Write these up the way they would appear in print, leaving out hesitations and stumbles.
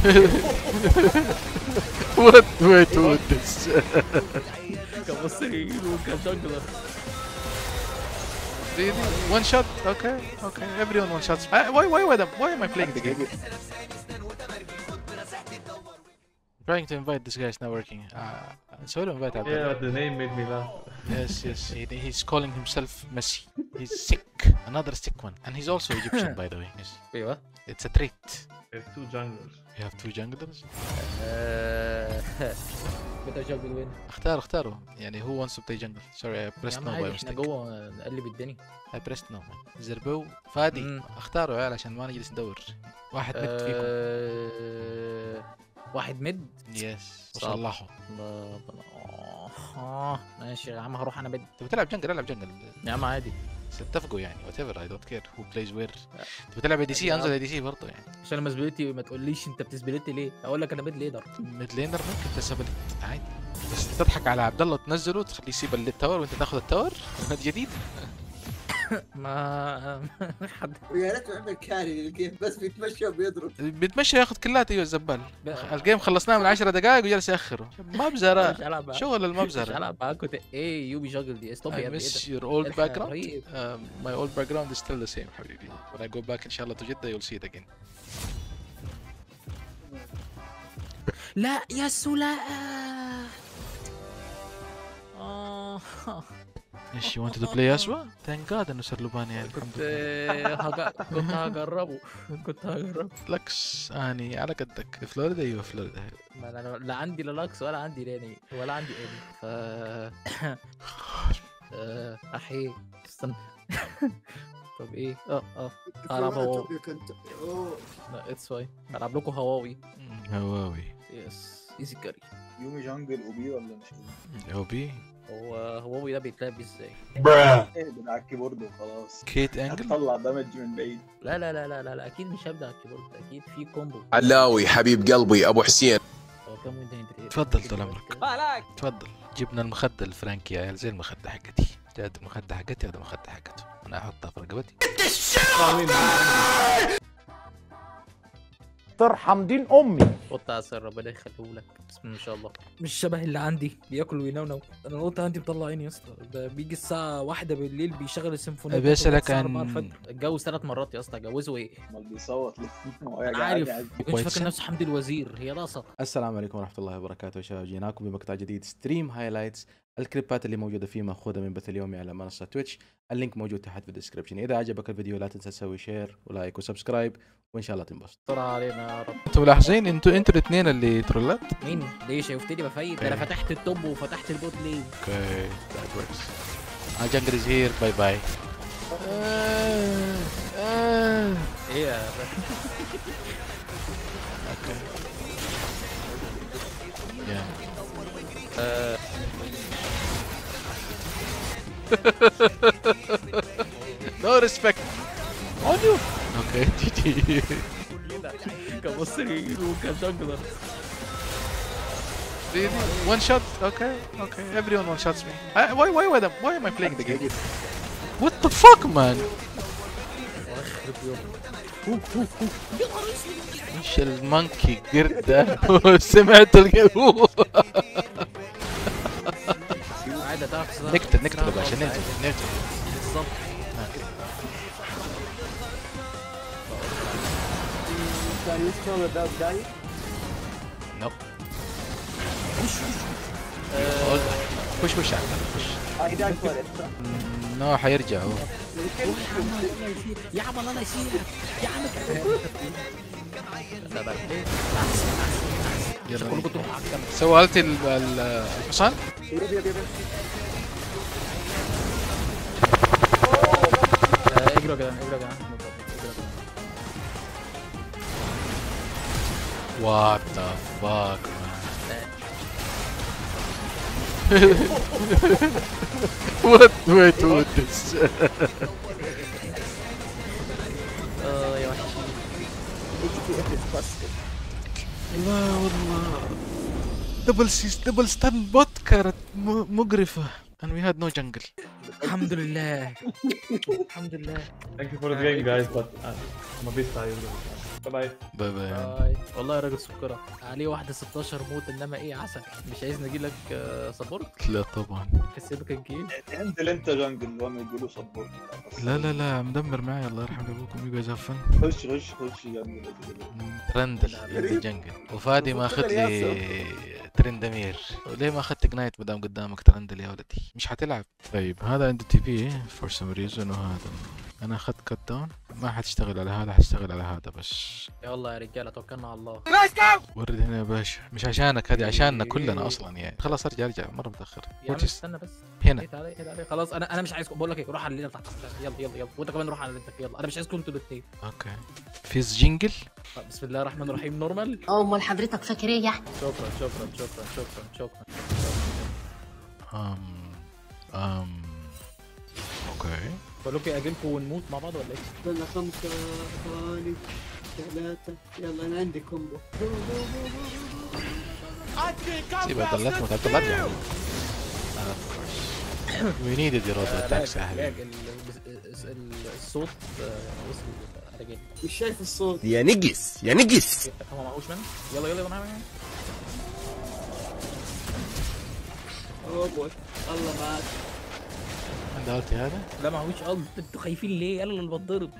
What do I do with this? One shot? Okay, okay. Everyone one shots. Why am I playing the game? Trying to invite this guy is not working. So I don't invite Abdullah. Yeah, the name made me laugh. Yes, yes. He's calling himself Messi. He's sick. Another sick one. And he's also Egyptian, by the way. Yes. Wait, what? It's a trait. We have two junglers. You have two junglers? better job will win. اختاروا. يعني who wants to play jungle? Sorry, I pressed no by mistake. احنا جوه نقلب الدنيا. I pressed no. زربو فادي اختاروا يا علشان ما نجلس ندور. واحد نكت فيكم. واحد مد يس صلحه ماشي يا عم هروح انا مد. انت بتلعب جنجل؟ العب جنجل يا عم عادي، اتفقوا يعني وات ايفر اي دونت كير هو بلايز وير. انت بتلعب اي دي سي انزل اي دي سي برضه يعني عشان انا مسبلتي. ما تقوليش انت بتسبلتي ليه، اقول لك انا ميد لينر. ميد لينر ممكن تسبلت عادي بس تضحك على عبد الله وتنزله وتخليه يسيب التاور وانت تاخد التاور جديد. ما حد يا ريت يعمل كاري للجيم بس بيتمشى وبيضرب، بيتمشى ياخد كلات. ايوه الزبال الجيم خلصناه من 10 دقائق وجالس ياخره. مبزره شغل المبزره. انا باكو ايه يو بي جاجل دي استوب. يا ميسير اولد باك جراوند ماي اولد باك جراوند از ستيل ذا سيم حبيبي. when I go back ان شاء الله to Jeddah you'll see it again. لا يا سولا ايش يو ونت تو بلاي اسوا؟ ثانك جاد انه صار لبناني يعني الحمد لله. كنت هجربه لكس اني على قدك. فلوريدا ايوه فلوريدا. لا عندي لا لكس ولا عندي لاني ولا عندي اني ف احيه استنى. طب ايه؟ العب هواوي. لا اتس فاين العب لكم هواوي. يس ايزي كاري. يومي جانجل او بي ولا مش او بي؟ هواوي ده بيتلعب ازاي؟ براه اهبد على الكيبورد وخلاص. كيت انجل هتطلع دمج من بعيد. لا لا لا لا لا اكيد مش هبدا على الكيبورد، اكيد في كومبو. علاوي حبيب قلبي ابو حسين هو كام وانت هيدري. اتفضل طال عمرك اتفضل. جبنا المخده الفرنكي يا عيال زي المخده حقتي. هذا المخده حقتي وهذا المخده حقته. انا احطها في رقبتي. انت الشيخ ترحم دين امي. قطة عسل ربنا يخليه لك. بسم الله ما شاء الله. مش شبه اللي عندي بياكل وينونو. انا القطة عندي مطلع عيني يا اسطى. بيجي الساعة 1 بالليل بيشغل السيمفونية. بيسألك عن اتجوز 3 مرات يا اسطى. اتجوزه ايه؟ امال بيصوت ليه؟ انا عارف مش فاكر نفسه حمدي الوزير. هي راسك. السلام عليكم ورحمة الله وبركاته. شباب جيناكم بمقطع جديد ستريم هايلايتس. الكليبات اللي موجودة فيه مأخوذة من بث اليومي على منصة تويتش. اللينك موجود تحت في الديسكربشن. إذا عجبك الفيديو لا تنسى تسوي شير ولايك وسبسكرايب وإن شاء الله تنبسط. ترى علينا يا رب. أنتوا ملاحظين أنتوا الاثنين اللي ترولات؟ مين؟ ليه شايفتني بفايد؟ أنا فتحت التوب وفتحت البوت ليه؟ أوكي ذات وركس. جانجل إز هير باي باي. إيه يا أوكي. No respect on you. Okay, GG. One shot. Okay, okay. Everyone one shots me. Why am I playing the game? What the fuck, man? مش المونكي قردة. سمعت الجو. نكتب عشان نكتب بالظبط. نو نو حيرجع هو يا عم. الله يسيرك يا عم. يلا سوى هالتي الحصان. اجروا كده اجروا كده. وات ذا فاك وات دو اي دو ذس. اه يا وحش لا والله. دبل ستان بوت كانت مقرفة. and we had no jungle. الحمد لله الحمد لله. thank you for the game guys but I'm a bit tired. باي باي باي. والله يا راجل سكره عليه واحده 16 موت، انما ايه عسل. مش عايزني اجي لك سبورت؟ لا طبعا كسبك الجيم. انزل انت جنجل وانا اجي له سبورت. لا لا لا مدمر معايا. الله يرحم ابوكم يجوا يزفن. خش خش خش جنجل ترندل جنجل. وفادي ما اخد لي ترندمير. ليه ما اخدت جنايت ما دام قدامك ترندل يا ولدي؟ مش هتلعب. طيب هذا عنده تي بي فور سم ريزون، وهذا انا اخذت كت داون. ما حتشتغل على هذا، حتشتغل على هذا بس. يلا يا رجاله توكلنا على الله. ورد هنا يا باشا. مش عشانك، هذه عشاننا كلنا اصلا يعني. خلاص ارجع مره متاخر يا عم. استنى بس هنا. تعالي خلاص. انا مش عايزكم. بقول لك ايه، روح على اللي تحت. يلا يلا يلا. وانت كمان روح على اللي تحت. يلا انا مش عايزكم انتوا الاثنين. اوكي فيس جنجل. بسم الله الرحمن الرحيم. نورمال. امال حضرتك فاكر ايه يا احمد؟ شكرا شكرا شكرا شكرا شكرا. اوكي بقولكوا اجيلكوا ونموت مع بعض ولا ايه؟ يلا 5 3 يلا انا عندي كومبو. سيبها دلتنا وتعبتوا بدري. وي نيد دراسة التاكس يا حبيبي. الصوت وصل على جد. مش شايف الصوت يا نجس يا نجس. هو معهوش منه. يلا يلا يلا معايا. اوه بوي الله معاك. انت قلت هذا؟ لا معهوش قلب. انتوا خايفين ليه؟ انا اللي بتضرب.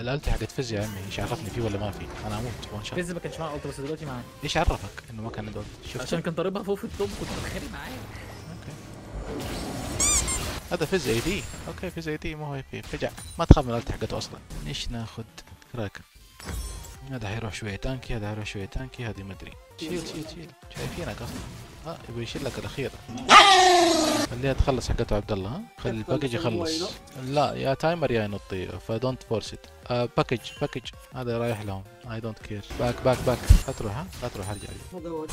قلت حاجة فيز يا عمي. ايش عرفني فيه ولا ما فيه؟ انا هموت وان شاء الله. فيز ما كانش معاه قلت بس دلوقتي معاه. ايش عرفك انه ما كان عنده قلت؟ عشان كان ضاربها فوق في التوب كنت بتخانق معاه. هذا فيز اي دي. اوكي فيز اي دي. ما هو في فجع. ما تخاف من الالت حقته اصلا. ايش ناخذ؟ راكب. هذا حيروح شويه تانكي، هذا حيروح شويه تانكي، هذه ما ادري. شيل شيل شيل. شايفينك اصلا. يبغى يشيلك الاخيره. خليها تخلص حقته عبد الله. ها خلي الباكج يخلص. لا يا تايمر يا نطي. فدونت فورس ات. باكج باكج. هذا رايح لهم. اي دونت كير. باك باك باك. لا تروح ها لا تروح. ارجع هذا هو.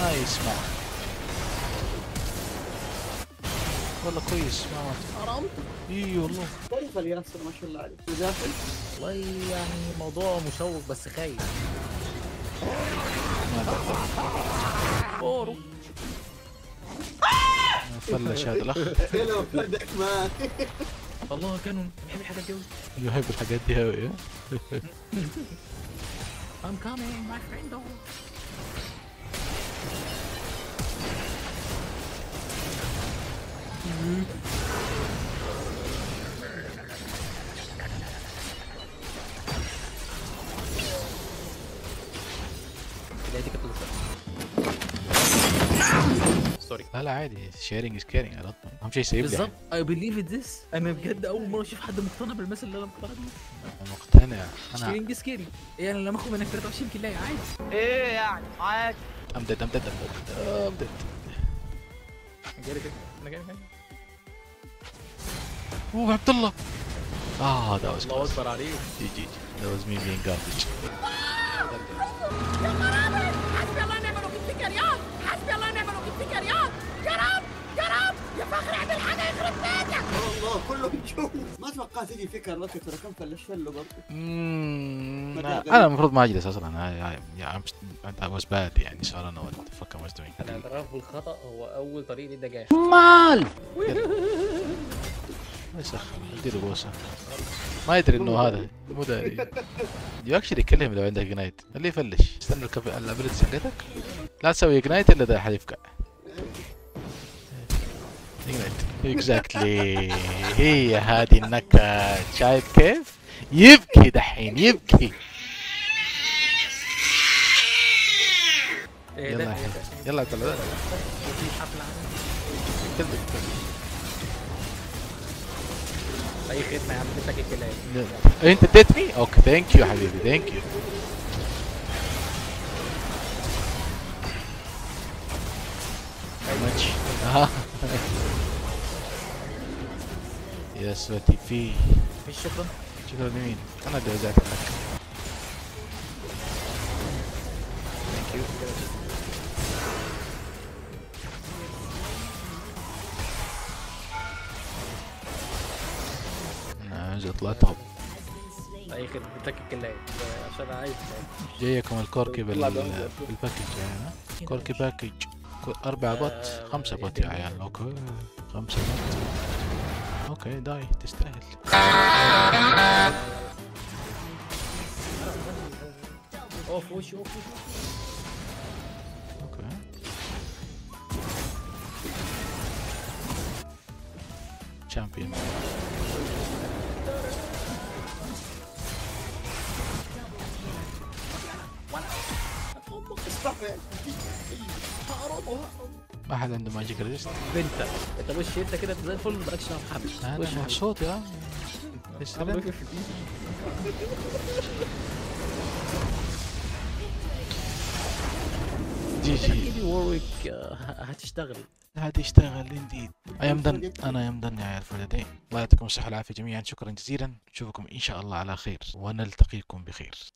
ما يسمع والله كويس. ما مات حرام. اي والله تعرف الياسر ما شاء الله عليك مدافع. والله يعني موضوع مشوق بس خايف. اورو فلش هذا الاخ. لو فردك ما والله كانوا يحب الحاجات دي قوي. يحب الحاجات دي قوي. I'm coming my friend. سوري. لا عادي. شيرنج از كيرنج. انا اهم شيء سايب لي بالظبط. اي بليف ذس. انا بجد اول مره اشوف حد مقتنع بالمثل اللي انا مقتنع بيه. مقتنع انا. شيرنج از كيرنج. يعني لما اخد منك 23 كيلو عادي. ايه يعني عادي. امدد امدد امدد امدد. جالي كده. انا جاي كده. اوه عبد الله. ده واز الله اكبر عليك. جي جي جي. ده واز مي بين جاربج. يا خرابي. حسبي الله ونعم الوكيل فيك يا رياض. حسبي الله ونعم الوكيل فيك يا رياض. يا رب يا رب يا فخر اعمل حاجه يخرب بيتك. والله كله بيشوف. ما توقعت تيجي فكره الوقت ترى كم فلشت له برضه. انا المفروض ما اجلس اصلا. يا واز باد يعني. سؤال انا وات ذا فك. الاعتراف بالخطا هو اول طريق للنجاح. مال ما يسخن اديله بوسه. ما يدري انه هذا مو داري. يو اكشلي كلهم لو عندك جنايت اللي يفلش. استنى الابيلتي حقتك. لا تسوي جنايت الا ده حيفقع. جنايت اكزاكتلي. هي هذه النكهه. شايف كيف؟ يبكي دحين يبكي. يلا يلا طلع. اي خدمه يا عم. اديتك الكلام. انت اديتني؟ اوكي ثانك يو يا حبيبي ثانك يو. ماتش. يا سوتي في. مفيش شكرا. شكرا لمين؟ انا اللي رجعت لك. ثانك يو. طلعتهم. اي خدمه بتاكل كلايه عشان عايز جايكم الكوركي بالباكج. كوركي باكج 4 بط 5 بط يا عيال. اوكي 5 بط. اوكي داي تستاهل. وش وش اوكي. تشامبيون ما حد عنده ماجيك ريست. انت وش انت كده زي الفل اكشن حبل. انا مبسوط يا عم. ليش جي جي دي وورويك هتشتغل انديد. انا يمدن يا عيال فلدين. الله يعطيكم الصحة والعافية جميعا، شكرا جزيلا، نشوفكم ان شاء الله على خير ونلتقيكم بخير.